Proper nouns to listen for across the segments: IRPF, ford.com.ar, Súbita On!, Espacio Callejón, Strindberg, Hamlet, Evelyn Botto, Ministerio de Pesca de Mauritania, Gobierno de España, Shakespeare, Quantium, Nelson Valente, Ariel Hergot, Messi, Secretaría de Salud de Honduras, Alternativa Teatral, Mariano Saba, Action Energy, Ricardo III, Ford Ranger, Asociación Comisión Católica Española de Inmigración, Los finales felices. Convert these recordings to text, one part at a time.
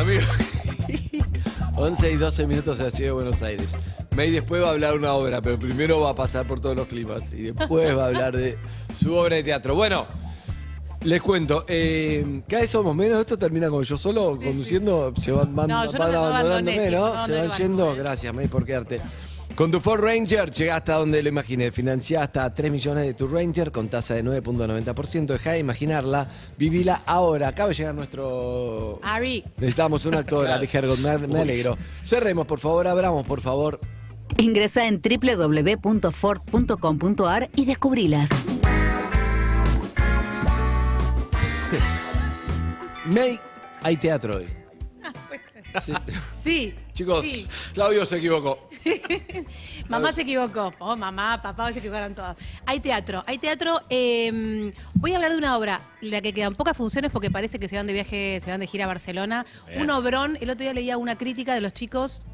Amigo, 11 y 12 minutos de la ciudad de Buenos Aires. May después va a hablar una obra, pero primero va a pasar por todos los climas y después va a hablar de su obra de teatro. Bueno, les cuento, cada vez somos menos. Esto termina con yo solo conduciendo, sí. Se van, abandonándome, ¿no? Se van yendo. Gracias, May, por quedarte. Con tu Ford Ranger llegaste a donde lo imaginé. Financiá hasta 3 millones de tu Ranger con tasa de 9.90%. Dejá de imagininarla, vivila ahora. Acaba de llegar nuestro... Ari. Necesitamos un actor, Ariel Hergot, me alegro. Cerremos, por favor, abramos, por favor. Ingresá en www.ford.com.ar y descubrilas. May, hay teatro hoy. Sí. Sí. Chicos, sí. Claudio se equivocó. Mamá se equivocó. Oh, mamá, papá, se equivocaron todos. Hay teatro, hay teatro. Voy a hablar de una obra, la que quedan pocas funciones porque parece que se van de viaje, se van de gira a Barcelona. Bien. Un obrón. El otro día leía una crítica de los chicos,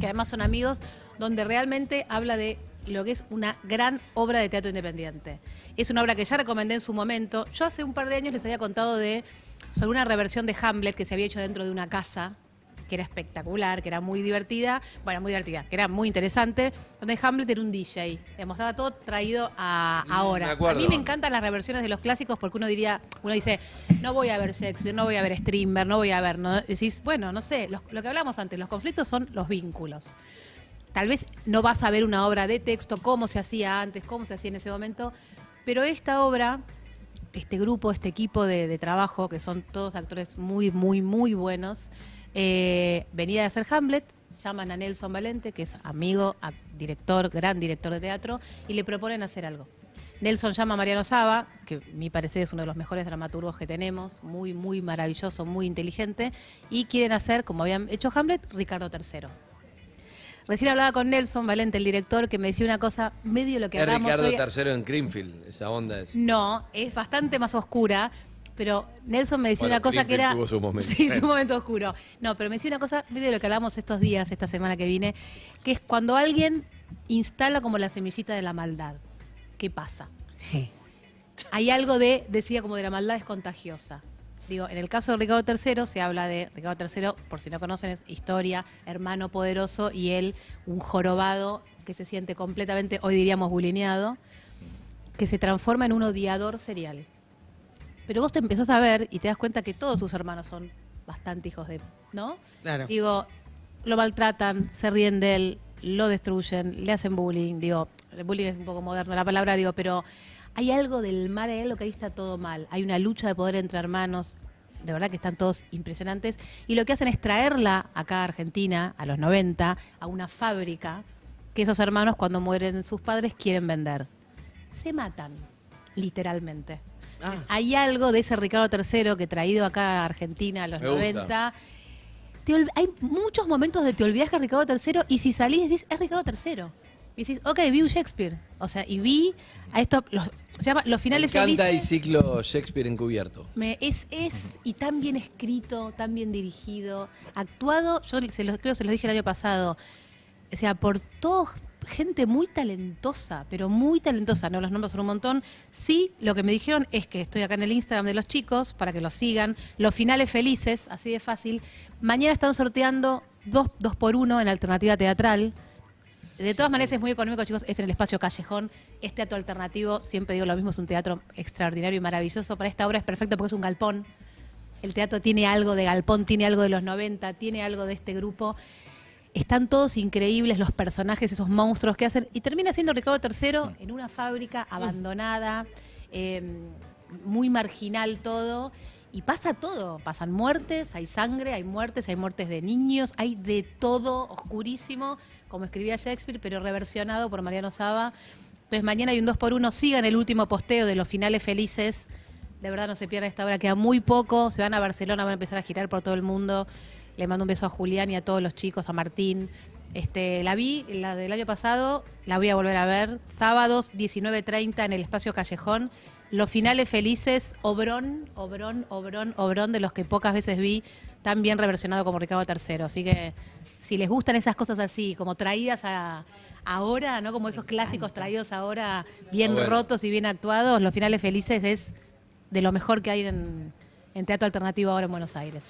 que además son amigos, donde realmente habla de lo que es una gran obra de teatro independiente. Es una obra que ya recomendé en su momento. Yo hace un par de años les había contado sobre una reversión de Hamlet que se había hecho dentro de una casa, que era espectacular, que era muy divertida, que era muy interesante, donde Hamlet era un DJ, estaba todo traído a ahora. A mí me encantan las reversiones de los clásicos porque uno dice, no voy a ver Shakespeare, no voy a ver Strindberg, no voy a ver, ¿no? Decís, bueno, no sé, lo que hablamos antes, los conflictos son los vínculos. Tal vez no vas a ver una obra de texto, cómo se hacía antes, cómo se hacía en ese momento, pero esta obra, este grupo, este equipo de trabajo, que son todos actores muy, muy, muy buenos, venía de hacer Hamlet, llaman a Nelson Valente, que es amigo, director, gran director de teatro, y le proponen hacer algo. Nelson llama a Mariano Saba, que a mi parecer es uno de los mejores dramaturgos que tenemos, muy, muy maravilloso, muy inteligente, y quieren hacer, como habían hecho Hamlet, Ricardo III. Recién hablaba con Nelson Valente, el director, que me decía una cosa medio lo que hablamos. ¿Es Ricardo III en Creamfield, esa onda? Es. No, es bastante más oscura, pero Nelson me decía una cosa que era... Sí, su momento oscuro. No, pero me decía una cosa medio de lo que hablamos estos días, esta semana que vine, que es cuando alguien instala como la semillita de la maldad. ¿Qué pasa? Hay algo decía como de la maldad es contagiosa. Digo, en el caso de Ricardo III se habla de Ricardo III, por si no conocen, es historia, hermano poderoso y él, un jorobado que se siente completamente, hoy diríamos bulineado, que se transforma en un odiador serial. Pero vos te empezás a ver y te das cuenta que todos sus hermanos son bastante hijos de... ¿no? Claro. Digo, lo maltratan, se ríen de él, lo destruyen, le hacen bullying. Digo, el bullying es un poco moderno la palabra, digo, pero... Hay algo del mal, hay algo que ahí está todo mal. Hay una lucha de poder entre hermanos, de verdad que están todos impresionantes. Y lo que hacen es traerla acá a Argentina, a los 90, a una fábrica que esos hermanos cuando mueren sus padres quieren vender. Se matan, literalmente. Ah. Hay algo de ese Ricardo III que traído acá a Argentina a los 90. Hay muchos momentos de te olvidás que es Ricardo III y si salís decís, es Ricardo III. Y decís, ok, vi un Shakespeare. O sea, y vi a esto... Se llama Los finales felices. Me encanta el ciclo Shakespeare encubierto. Y tan bien escrito, tan bien dirigido, actuado. Yo se los dije el año pasado. O sea, por todo, gente muy talentosa, pero muy talentosa. No los nombres son un montón. Sí, lo que me dijeron es que estoy acá en el Instagram de los chicos para que los sigan. Los finales felices, así de fácil. Mañana están sorteando 2x1 en Alternativa Teatral. De todas maneras es muy económico, chicos, es en el Espacio Callejón, es teatro alternativo, siempre digo lo mismo, es un teatro extraordinario y maravilloso, para esta obra es perfecto porque es un galpón, el teatro tiene algo de galpón, tiene algo de los 90, tiene algo de este grupo, están todos increíbles los personajes, esos monstruos que hacen, y termina siendo Ricardo III en una fábrica abandonada, muy marginal todo, y pasa todo, pasan muertes, hay sangre, hay muertes de niños, hay de todo oscurísimo, como escribía Shakespeare, pero reversionado por Mariano Saba. Entonces mañana hay un 2x1, sigan el último posteo de Los finales felices, de verdad no se pierdan esta obra, queda muy poco, se van a Barcelona, van a empezar a girar por todo el mundo, le mando un beso a Julián y a todos los chicos, a Martín. La vi, la del año pasado, la voy a volver a ver, sábados 19:30 en el Espacio Callejón, Los finales felices, obrón, de los que pocas veces vi, tan bien reversionado como Ricardo III, así que... Si les gustan esas cosas así, como traídas ahora, ¿no? Como esos clásicos traídos ahora, bien rotos y bien actuados, Los finales felices es de lo mejor que hay en teatro alternativo ahora en Buenos Aires.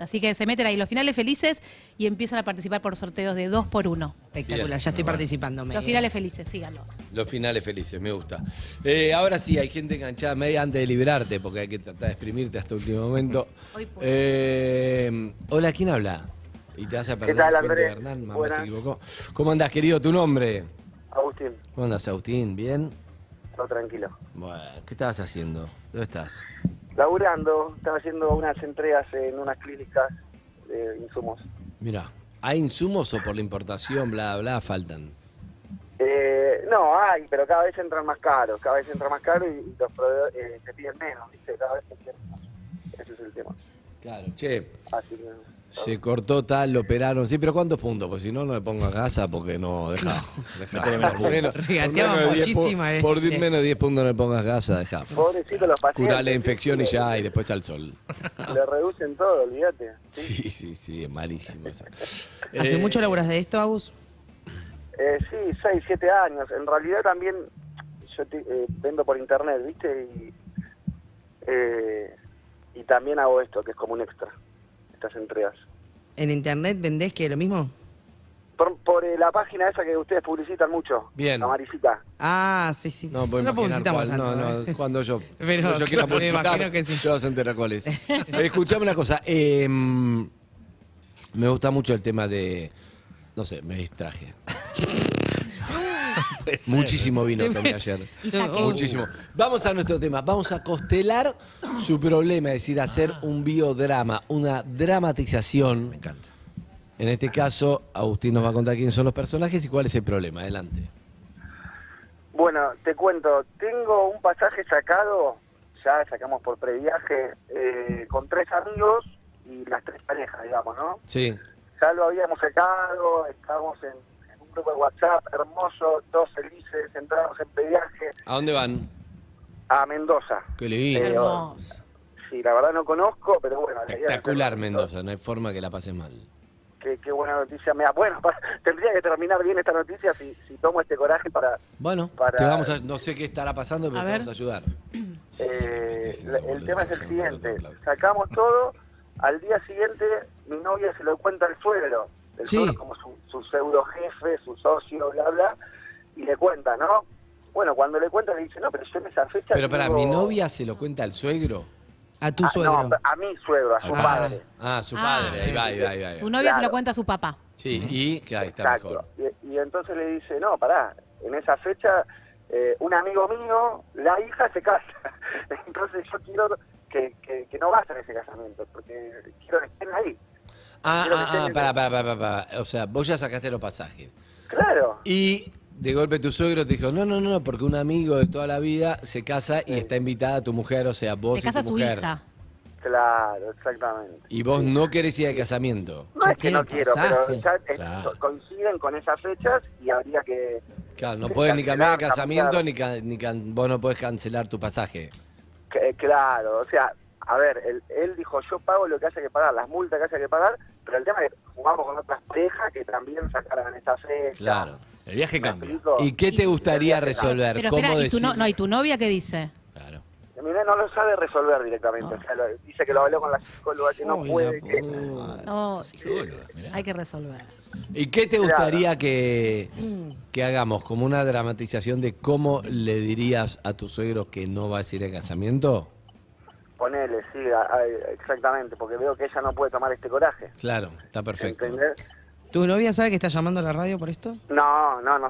Así que se meten ahí Los Finales Felices y empiezan a participar por sorteos de 2x1. Espectacular, bien, ya estoy participando. Los Finales Felices, síganlos. Los Finales Felices, me gusta. Ahora sí, hay gente enganchada media antes de liberarte, porque hay que tratar de exprimirte hasta el último momento. Hoy hola, ¿quién habla? Y te vas a perder. ¿Qué tal, Andrés? Hernán, mamá se equivocó. ¿Cómo andás, querido? ¿Tu nombre? Agustín. ¿Cómo andás, Agustín? ¿Bien? Todo tranquilo. Bueno, ¿qué estabas haciendo? ¿Dónde estás? Laburando, estaba haciendo unas entregas en unas clínicas de insumos. Mira, ¿hay insumos o por la importación, bla, bla, faltan? No, hay, pero cada vez entran más caros, y los proveedores te piden menos, ¿viste? Cada vez te piden menos. Ese es el tema. Claro, che. Así que, se cortó tal, lo operaron, sí, pero ¿cuántos puntos? Pues si no, no me pongo a casa porque no, dejá. Regateaba muchísima. Por menos de 10 puntos no me pongas casa, dejá. Pobrecito los pacientes. Curá la infección y ya, y después al sol. Le reducen todo, olvídate. Sí, es malísimo eso. ¿Hace mucho laburas de esto, Agus? Sí, 6, 7 años. En realidad también yo vendo por internet, ¿viste? Y también hago esto, que es como un extra. Estas entregas. ¿En internet vendés que lo mismo? Por la página esa que ustedes publicitan mucho. Bien. La Maricita. Ah, sí. No, no publicitamos cuál, tanto. No, cuando yo, pero, cuando yo quiera publicitar, me imagino que sí. Yo vas a enterar cuál es. Escuchame una cosa. Me gusta mucho el tema de... No sé, me distraje. Muchísimo vino también ayer. Muchísimo. Vamos a nuestro tema. Vamos a constelar su problema, es decir, hacer un biodrama, una dramatización. Me encanta. En este caso, Agustín nos va a contar quiénes son los personajes y cuál es el problema. Adelante. Bueno, te cuento. Tengo un pasaje sacado, ya sacamos por previaje, con 3 amigos y las 3 parejas, digamos, ¿no? Sí. Ya lo habíamos sacado, estamos en grupo de WhatsApp, hermoso, 2 felices, entramos en pedaje. ¿A dónde van? A Mendoza. Qué lindo. Hermoso. Sí, la verdad no conozco, pero bueno. Espectacular Mendoza, no hay forma que la pases mal. Qué buena noticia me da. Bueno, tendría que terminar bien esta noticia si tomo este coraje para... Bueno, te vamos a, no sé qué estará pasando, pero te vamos a ayudar. El tema es el siguiente, sacamos todo, al día siguiente mi novia se lo cuenta al suegro. Sí. Como su pseudo jefe, su socio, bla, bla, y le cuenta, ¿no? Bueno, cuando le cuenta le dice, no, pero yo en esa fecha... Pero para mi novia se lo cuenta al suegro. ¿A tu suegro? No, a mi suegro, a su padre. Ah, su padre, ahí va. Tu novia se lo cuenta a su papá. Sí, y que ahí está mejor. Y entonces le dice, no, pará, en esa fecha un amigo mío, la hija se casa. Entonces yo quiero que no vayan a ese casamiento, porque quiero que estén ahí. O sea, vos ya sacaste los pasajes. Claro. Y de golpe tu suegro te dijo, no, porque un amigo de toda la vida se casa y está invitada a tu mujer, o sea, vos y tu mujer. Se casa su hija. Claro, exactamente. Y vos no querés ir al casamiento. No es que no quiero, pero coinciden con esas fechas y habría que... Claro, no podés ni cambiar de casamiento, vos no podés cancelar tu pasaje. Claro, o sea... A ver, él dijo, yo pago lo que haya que pagar, las multas que haya que pagar, pero el tema es que jugamos con otras parejas que también sacaran esa fecha. Claro, el viaje cambia. ¿Y qué te gustaría resolver? Pero ¿cómo espera, ¿y tu novia qué dice? Claro. Mirá, no lo sabe resolver directamente. O sea, dice que lo habló con la psicóloga, que no puede. Hay que resolver. ¿Y qué te gustaría que hagamos? ¿Como una dramatización de cómo le dirías a tu suegro que no vas a ir al casamiento? Ponele, sí, exactamente, porque veo que ella no puede tomar este coraje. Claro, está perfecto. ¿Entendés? ¿Tu novia sabe que está llamando a la radio por esto? No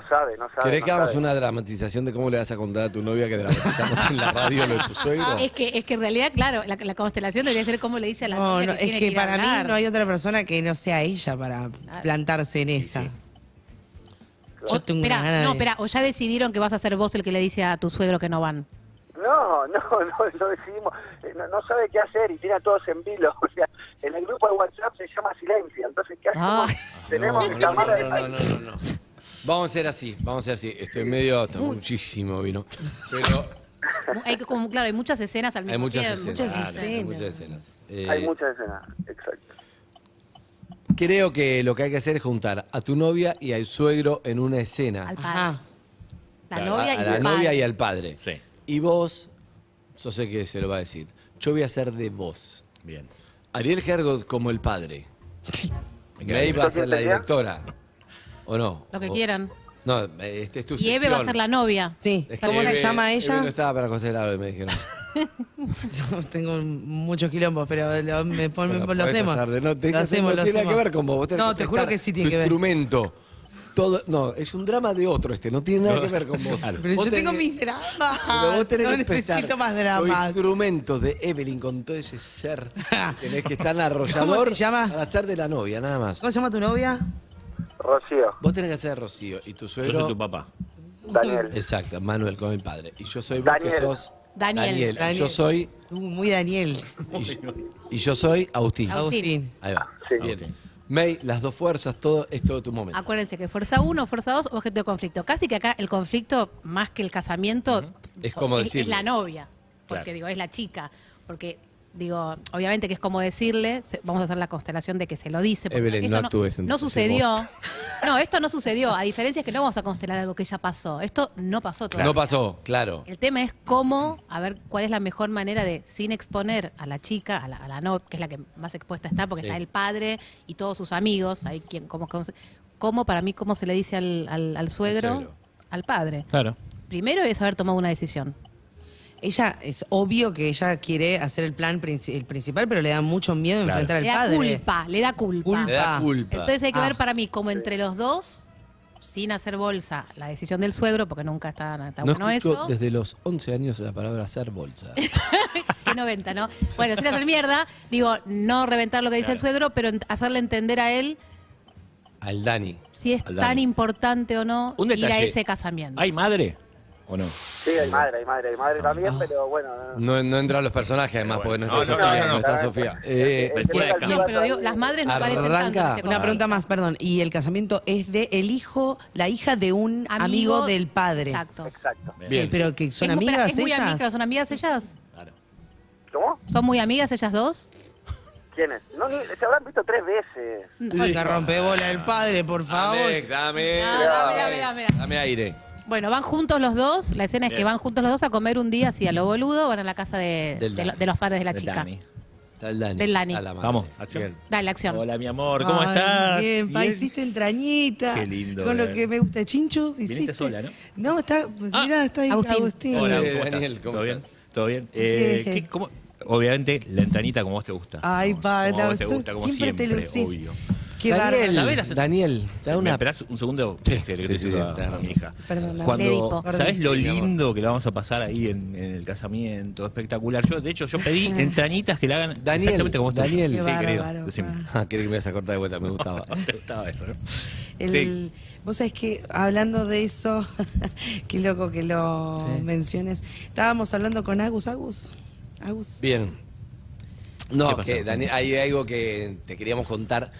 sabe. ¿Querés que hagamos una dramatización de cómo le vas a contar a tu novia que dramatizamos en la radio lo de tu suegro? Es que en realidad, claro, la constelación debería ser cómo le dice a la novia que tiene que ir a hablar. Es que para mí no hay otra persona que no sea ella para plantarse en esa. Sí. Yo tengo una gana de... No, espera, o ya decidieron que vas a ser vos el que le dice a tu suegro que no van. No decidimos, no sabe qué hacer y tiene a todos en vilo. O sea, en el grupo de WhatsApp se llama silencio, entonces ¿qué hacemos? Tenemos que llamar a... No. Vamos a ser así. Estoy medio... Muchísimo vino. Pero... hay muchas escenas al mismo tiempo. Hay muchas escenas. Hay muchas escenas, exacto. Creo que lo que hay que hacer es juntar a tu novia y al suegro en una escena. Al padre. Ajá. La novia y al padre. Sí. Y vos, yo sé que se lo va a decir, yo voy a hacer de vos. Bien. Ariel Hergot como el padre. Sí. May va a ser la directora. ¿O no? Lo que quieran. No, este es tu sección. Y Eve va a ser la novia. Sí. Es que ¿cómo se llama ella? Eve no estaba para considerarlo, me dijeron. Tengo muchos quilombos, pero lo hacemos. No tiene nada que ver con vos. No, te juro que sí tiene que ver. Instrumento. Todo, no, es un drama de otro este, no tiene nada que ver con vos. Pero vos yo tengo mis dramas, no necesito más dramas. Los instrumentos de Evelyn con todo ese ser que tenés que estar arrollador. ¿Cómo se llama? Para ser de la novia, nada más. ¿Cómo se llama tu novia? Rocío. Vos tenés que ser Rocío y tu suegro... Yo soy tu papá. Daniel. Exacto, Manuel con el padre. Y yo soy vos Daniel. Que sos... Daniel. Daniel. Yo soy... muy Daniel. Y yo soy Agustín. Agustín. Ahí va. Sí. Bien. May, las dos fuerzas, todo es todo tu momento. Acuérdense que fuerza 1, fuerza 2, objeto de conflicto. Casi que acá el conflicto, más que el casamiento, es, como es la novia. Porque digo, es la chica. Porque digo, obviamente que es como decirle, vamos a hacer la constelación de que se lo dice. Evelyn, no actúes. No sucedió. No, esto no sucedió. A diferencia es que no vamos a constelar algo que ya pasó. Esto no pasó todavía. No pasó, claro. El tema es cómo, a ver cuál es la mejor manera de, sin exponer a la chica, a la novia, que es la que más expuesta está, porque está el padre y todos sus amigos. Ahí, ¿cómo se le dice al suegro? Al padre. Claro. Primero es haber tomado una decisión. Ella, es obvio que ella quiere hacer el plan principal, pero le da mucho miedo enfrentar al padre. Le da culpa. Entonces hay que ver para mí, como entre los dos, sin hacer bolsa, la decisión del suegro, porque nunca está no bueno eso. Desde los 11 años la palabra hacer bolsa. Qué 90, ¿no? Bueno, sin hacer mierda, digo, no reventar lo que dice el suegro, pero hacerle entender a él... Al Dani. Si es tan importante o no ir a ese casamiento. ¿Hay madre? ¿O no? Sí, hay madre también, pero bueno. No entran los personajes, además, bueno, porque no está Sofía. No, pero digo, las madres no parecen tanto. Una pregunta más, perdón. ¿Y el casamiento es de el hijo, la hija de un amigo del padre? Exacto. Bien. ¿Pero que son amigas ellas? ¿Son amigas ellas? Claro. ¿Cómo? ¿Son muy amigas ellas dos? ¿Quiénes? No, se habrán visto 3 veces. Ay, que rompe bola el padre, por favor. Dame aire. Bueno, van juntos los dos, la escena es que van juntos los dos a comer un día así a lo boludo, van a la casa de los padres de la chica. Del Dani. Vamos, acción. Dale, acción. Hola, mi amor, ¿cómo estás? Bien, pa, hiciste entrañita. Qué lindo. Con lo que me gusta, Chinchu, hiciste. Viniste sola, ¿no? No, mirá, está ahí Agustín. Hola, Daniel, ¿cómo estás? ¿Todo bien? Obviamente, la entrañita como vos te gusta. Ay, pa, siempre te lucís. Qué Daniel, ¿me esperás un segundo? Sí, perdón, cuando ¿sabés lo lindo que la vamos a pasar ahí en el casamiento? Espectacular. De hecho, yo pedí entrañitas que la hagan exactamente como está. Daniel, sí, querido. Decime. Quiere que me vayas a cortar de vuelta, me gustaba. Me gustaba eso, ¿no? Vos sabés que, hablando de eso, qué loco que lo menciones. Estábamos hablando con Agus. Bien. No, que Daniel, hay algo que te queríamos contar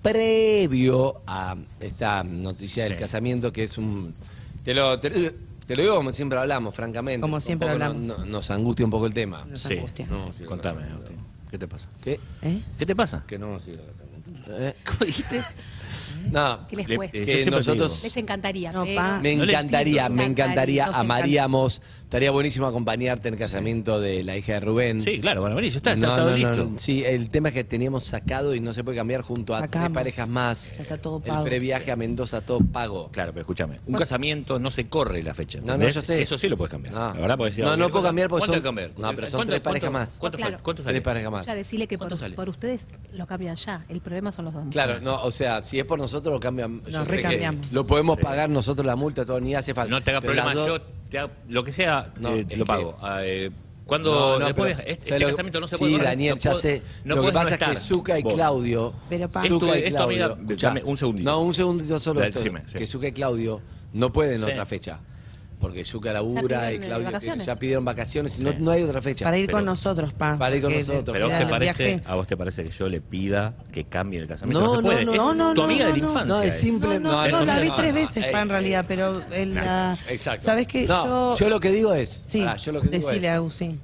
previo a esta noticia del casamiento, que es un... Te lo digo como siempre hablamos, francamente. Como siempre hablamos. Nos angustia un poco el tema. Nos angustia. No, sí, contame, ¿qué te pasa? ¿Qué? ¿Qué te pasa? Que no nos sigue el casamiento. ¿Cómo dijiste? No, ¿qué les cuesta? Que nosotros... Les encantaría. Me encantaría, amaríamos. Estaría buenísimo acompañarte en el casamiento de la hija de Rubén. Sí, claro, bueno, yo estaba listo. Sí, el tema es que teníamos sacado y no se puede cambiar junto a 3 parejas más. Ya está todo pago. El previaje a Mendoza, todo pago. Claro, pero escúchame, un casamiento no se corre la fecha. No, yo sé. Eso sí lo puedes cambiar. La verdad, podés decir, no puedo cambiar porque son... No, pero son 3 parejas más. ¿Cuánto sale? 3 parejas más. Ya decirle que por ustedes lo cambian ya. El problema son los dos. Claro, no, o sea, si es por nosotros lo cambian. Nos recambiamos. Lo podemos pagar nosotros la multa, todo, ni hace falta. No te haga problema, yo... Lo que sea, lo pago. Cuando después este casamiento no se puede... Sí, Daniel, ya sé. Lo que pasa es que Zucca y Claudio... Esto, amiga, un segundito. No, un segundito solo. Que Zucca y Claudio no pueden otra fecha. Porque Zucca labura y Claudio ya pidieron vacaciones y no hay otra fecha. Para ir con nosotros, pa. Para ir con nosotros. Pero ¿a vos te parece que yo le pida que cambie el casamiento? No, no, tu amiga de la infancia. No, es simple. No, la vi 3 veces, pa, en realidad, pero... Exacto. ¿Sabés qué? Yo lo que digo es... Sí, decile a Agustín.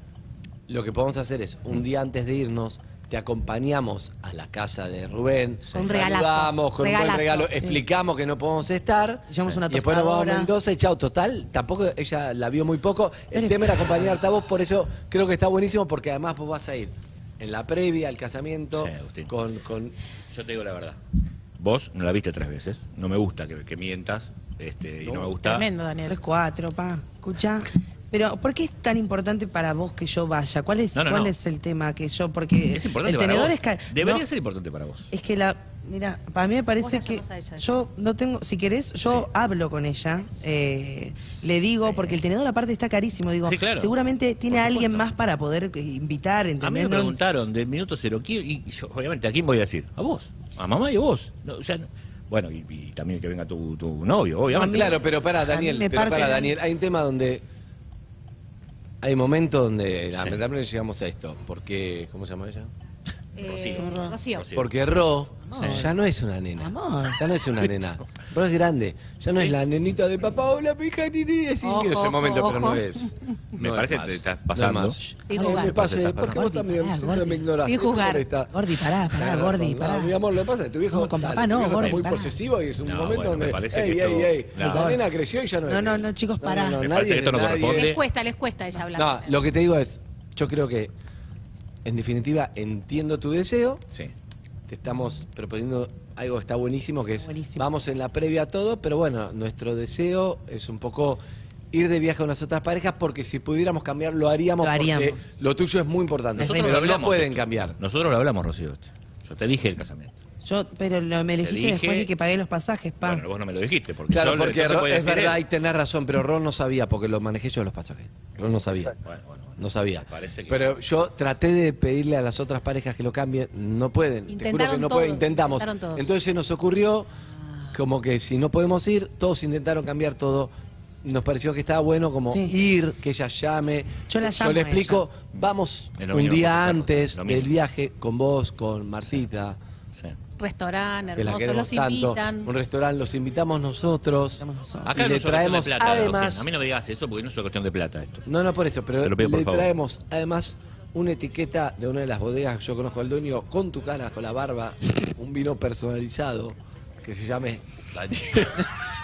Lo que podemos hacer es, un día antes de irnos, te acompañamos a la casa de Rubén. Un regalazo. Con un buen regalo. Explicamos que no podemos estar. Llevamos una tostadora. Y después nos vamos a Mendoza y chau. Total, tampoco ella la vio muy poco. El tema era acompañarte a vos, por eso creo que está buenísimo, porque además vos vas a ir. en la previa al casamiento. Sí, Agustín. Yo te digo la verdad. Vos no la viste 3 veces. No me gusta que mientas. Y no me gusta. Tremendo, Daniel. 3, 4, pa. Escuchá. Pero, ¿por qué es tan importante para vos que yo vaya? ¿Cuál es, cuál es el tema que yo...? Porque es importante el tenedor para vos. Debería ser importante para vos. Es que la... Mira, para mí me parece que yo no tengo, si querés, yo hablo con ella, le digo, porque el tenedor aparte está carísimo, digo, sí, claro, seguramente tiene a alguien más para poder invitar, ¿entendés? A mí me preguntaron del minuto cero, y yo, obviamente, ¿a quién voy a decir? A vos, a mamá y a vos. No, o sea, bueno, y también que venga tu novio, obviamente. No, claro, pero para Daniel, hay un tema donde... Hay momentos donde lamentablemente llegamos a esto, porque, ¿cómo se llama ella? Rocío. Porque Ro ya no es una nena. Amor. Ya no es una nena. Ro es grande. Ya no es la nenita de papá. Hola, pija, titi. Es increíble ese momento, pero no es. Me parece que te estás pasando. Porque vos también me ignorás. Gordi, pará, Gordi, pará. Mi amor, lo que pasa es que tu viejo es muy posesivo y es un momento donde... La nena creció y ya no es. No, chicos, pará. Me parece que esto no corresponde. Les cuesta ella hablar. No, lo que te digo es, yo creo que... En definitiva, entiendo tu deseo. Sí. Te estamos proponiendo algo que está buenísimo, que es vamos en la previa a todo, pero bueno, nuestro deseo es un poco ir de viaje a unas otras parejas, porque si pudiéramos cambiar, lo haríamos. Lo haríamos. Porque lo tuyo es muy importante. Nosotros lo hablamos, pueden cambiar. Nosotros lo hablamos, Rocío. Yo te dije el casamiento. Pero me elegiste después de que pagué los pasajes, pa. Bueno, vos no me lo dijiste. Claro, porque Ron, es verdad, y tenés razón, pero Ron no sabía, porque lo manejé yo los pasajes. Ron no sabía. Bueno. No sabía. Pero yo traté de pedirle a las otras parejas que lo cambien. No pueden. Intentaron, te juro que no pueden. Intentamos. Entonces se nos ocurrió como que si no podemos ir, todos intentaron cambiar todo. Nos pareció que estaba bueno como ir, que ella llame. Yo la llamo. Yo le explico, vamos un día antes del viaje con vos, con Martita. Restaurante, hermoso, los invitan. Un restaurante, los invitamos nosotros. Acá le traemos, además... A mí no me digas eso porque no es una cuestión de plata esto. No, por eso, pero le traemos, además, una etiqueta de una de las bodegas que yo conozco al dueño, con tu cara, con la barba, un vino personalizado que se llame...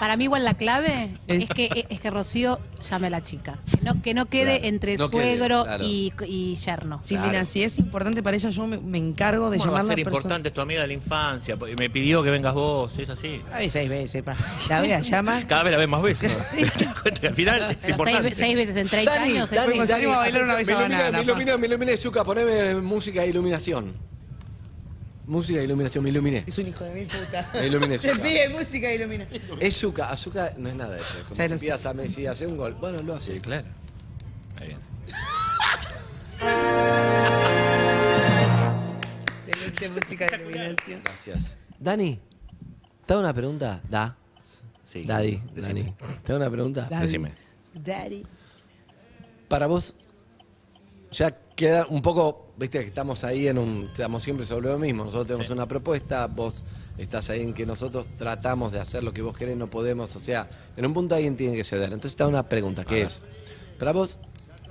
Para mí igual la clave es que Rocío llame a la chica. Que no quede entre suegro y yerno. Sí, mira, si es importante para ella, yo me encargo de llamarla. Va a ser importante, es tu amiga de la infancia. Me pidió que vengas vos, es así. A veces 6 veces, pa. La vea, llama. Cada vez la ves más veces. Al final es importante. 6 veces en 30 años. Dani, a bailar una vez a banana. Me iluminé, Zucca, poneme música de iluminación. Música e iluminación, me iluminé. Es un hijo de mi puta. Me iluminé. Se pide música e ilumina. Es Zucca. A Zucca no es nada de eso. Como te pidas a Messi, hace un gol. Bueno, lo hace. Sí, claro. Ahí viene. Excelente música de iluminación. Gracias. Dani, ¿te hago una pregunta? Sí. Daddy, decime. Dani, ¿te hago una pregunta? Daddy. Decime. Daddy. Para vos, ya queda un poco... Viste que estamos ahí estamos siempre sobre lo mismo. Nosotros tenemos una propuesta, vos estás ahí en que nosotros tratamos de hacer lo que vos querés, no podemos, o sea, en un punto alguien tiene que ceder. Entonces está una pregunta, que es, para vos,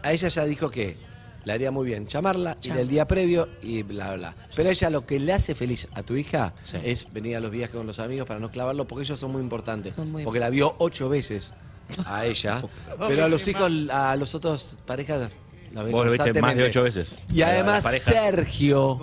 a ella ya dijo que le haría muy bien llamarla, ir el día previo y bla, bla. Pero a ella lo que le hace feliz a tu hija es venir a los viajes con los amigos para no clavarlo, porque ellos son muy importantes. Porque la vio 8 veces a ella, pero a los hijos, a los otros parejas... Vos lo viste más de 8 veces. Y además Sergio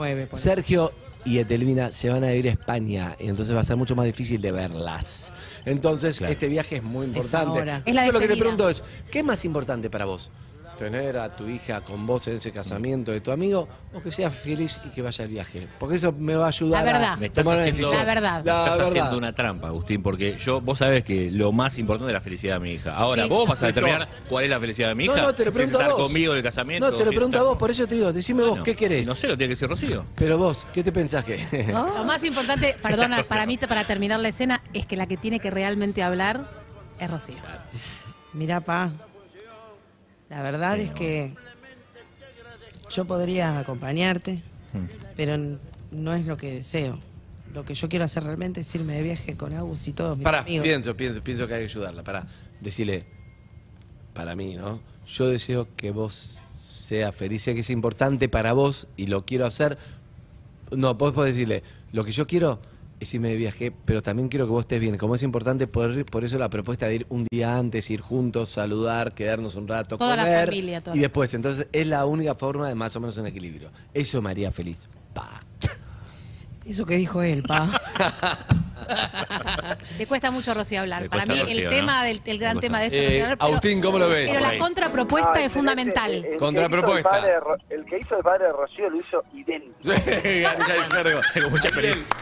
y Etelvina se van a vivir a España, y entonces va a ser mucho más difícil de verlas. Entonces este viaje es muy importante. Yo lo que te pregunto es, ¿qué es más importante para vos? ¿Tener a tu hija con vos en ese casamiento de tu amigo, o que sea feliz y que vaya al viaje? Porque eso me va a ayudar a tomar una decisión. Me estás haciendo una trampa, Agustín, porque vos sabés que lo más importante es la felicidad de mi hija. Ahora vos vas a determinar cuál es la felicidad de mi hija. No, te lo pregunto a vos. Conmigo en el casamiento. No, te lo pregunto a vos, por eso te digo, decime vos, ¿qué querés? No sé, lo tiene que decir Rocío. Pero vos, ¿qué te pensás que...? Lo más importante, perdona, para mí, para terminar la escena, es que la que tiene que realmente hablar es Rocío. Mirá, pa... La verdad es que yo podría acompañarte, pero no es lo que deseo. Lo que yo quiero hacer realmente es irme de viaje con Agus y todos mis amigos. Pienso que hay que ayudarla. Decirle, para mí, ¿no? Yo deseo que vos seas feliz. Sé que es importante para vos y lo quiero hacer. No, vos podés decirle, lo que yo quiero sí me viajé, pero también quiero que vos estés bien. Como es importante poder ir, por eso la propuesta de ir un día antes, ir juntos, saludar, quedarnos un rato, toda comer, la familia, toda y después. Entonces es la única forma de más o menos un equilibrio. Eso me haría feliz. Pa. Eso que dijo él, pa. Te cuesta mucho, Rosy, hablar. Para mí Rocío, el tema, ¿no? El gran tema de esto pero, Agustín, ¿cómo lo ves? Pero la contrapropuesta es fundamental. El contrapropuesta. El que hizo el padre de Rocío lo hizo idéntico. Tengo mucha experiencia.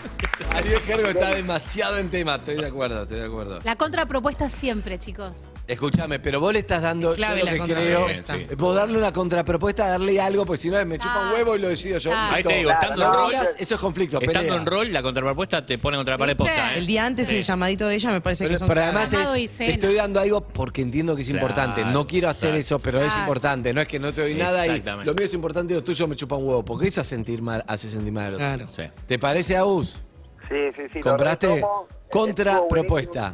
Ariel Hergot está demasiado en tema, estoy de acuerdo, estoy de acuerdo. La contrapropuesta siempre, chicos. Escuchame, pero vos le estás dando es clave lo que creo. Sí. Vos darle una contrapropuesta, darle algo, porque si no me chupa un huevo y lo decido yo. Ahí te digo, estando en rol, eso es conflicto. Estando en rol, la contrapropuesta te pone contra la pared posta. El día antes el llamadito de ella me parece que son. Pero además es, te estoy dando algo porque entiendo que es importante. No quiero hacer eso, pero es importante. No es que no te doy nada y lo mío es importante y lo tuyo me chupa un huevo. Porque eso hace sentir mal al otro. Claro. Sí. ¿Te parece, Agus? Sí, sí, sí. Compraste contrapropuesta.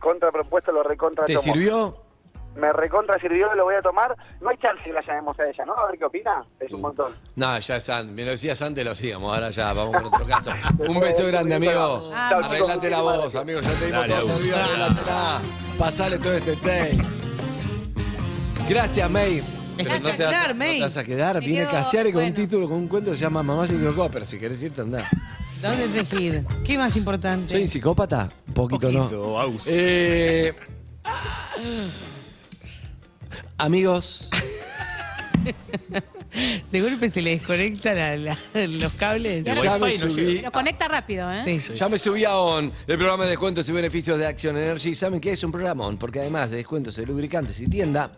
Contrapropuesta, lo recontra. ¿Te sirvió? Me recontra sirvió, lo voy a tomar. No hay chance que la llamemos a ella, ¿no? A ver qué opina. Es un montón. No, ya es antes. Me lo decías antes, lo hacíamos. Ahora ya, vamos con otro caso. Un beso grande, amigo. Arreglate la voz, amigo. Ya te dimos toda su vida. Arreglátela. Pasale todo este té. Gracias, May. Pero no te vas a quedar. Viene Casiare con un título, con un cuento que se llama Mamá se equivocó. Pero si querés irte, andá. ¿Dónde elegir? ¿Qué más importante? ¿Soy un psicópata? Un poquito, no. Amigos. De golpe se le desconectan los cables. Ya me subí. Lo conecta rápido, ¿eh? Sí, sí. Ya me subí a On, el programa de descuentos y beneficios de Action Energy. ¿Saben qué es un programa On? Porque además de descuentos de lubricantes y tienda,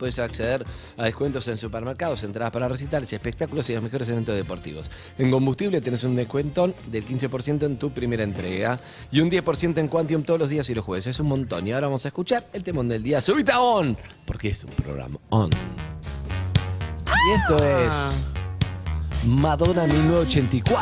puedes acceder a descuentos en supermercados, entradas para recitales, espectáculos y los mejores eventos deportivos. En combustible tenés un descuento del 15% en tu primera entrega y un 10% en Quantium todos los días y los jueves. Es un montón. Y ahora vamos a escuchar el temón del día. ¡Súbita On! Porque es un programa On. Y esto es Madonna 1984.